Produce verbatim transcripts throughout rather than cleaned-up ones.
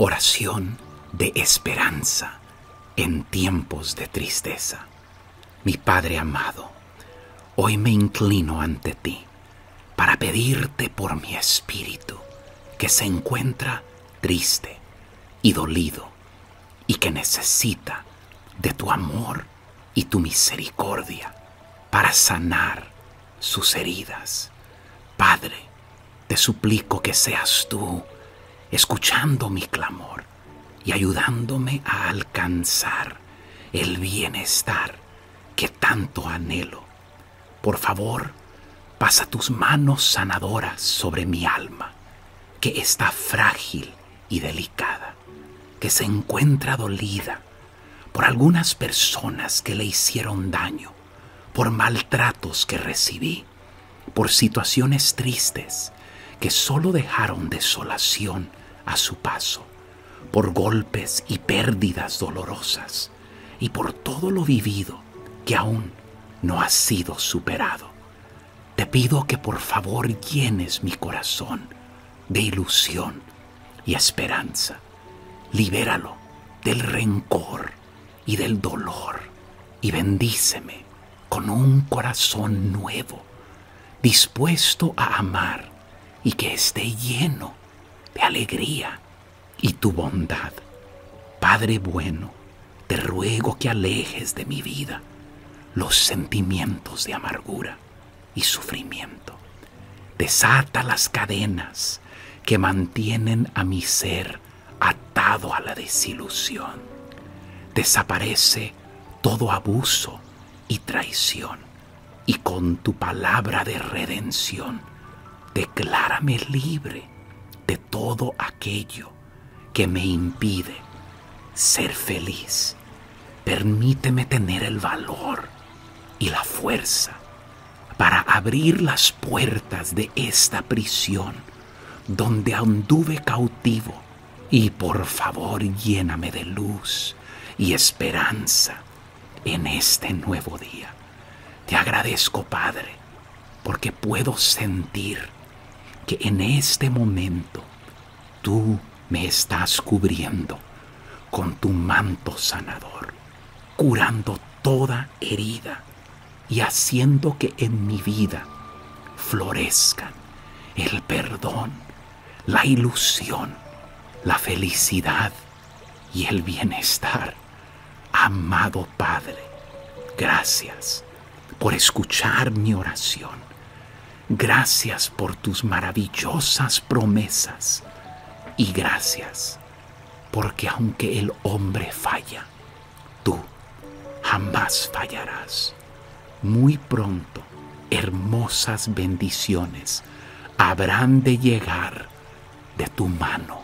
oración de esperanza en tiempos de tristeza. Mi Padre amado, hoy me inclino ante ti para pedirte por mi espíritu que se encuentra triste y dolido y que necesita de tu amor y tu misericordia para sanar sus heridas. Padre, te suplico que seas tú escuchando mi clamor y ayudándome a alcanzar el bienestar que tanto anhelo. Por favor, pasa tus manos sanadoras sobre mi alma, que está frágil y delicada, que se encuentra dolida por algunas personas que le hicieron daño, por maltratos que recibí, por situaciones tristes que solo dejaron desolación a su paso, por golpes y pérdidas dolorosas, y por todo lo vivido que aún no ha sido superado. Te pido que por favor llenes mi corazón de ilusión y esperanza. Libéralo del rencor y del dolor y bendíceme con un corazón nuevo, dispuesto a amar y que esté lleno de alegría y tu bondad. Padre bueno, te ruego que alejes de mi vida los sentimientos de amargura y sufrimiento. Desata las cadenas que mantienen a mi ser atado a la desilusión. Desaparece todo abuso y traición, y con tu palabra de redención, declárame libre de todo aquello que me impide ser feliz. Permíteme tener el valor y la fuerza para abrir las puertas de esta prisión donde anduve cautivo, y por favor lléname de luz y esperanza en este nuevo día. Te agradezco, Padre, porque puedo sentir que en este momento tú me estás cubriendo con tu manto sanador, curando toda herida y haciendo que en mi vida florezcan el perdón, la ilusión, la felicidad y el bienestar. Amado Padre, gracias por escuchar mi oración. Gracias por tus maravillosas promesas. Y gracias porque aunque el hombre falla, tú jamás fallarás. Muy pronto, hermosas bendiciones habrán de llegar de tu mano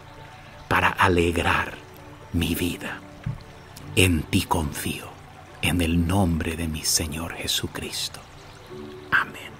para alegrar mi vida. En ti confío, en el nombre de mi Señor Jesucristo. Amén.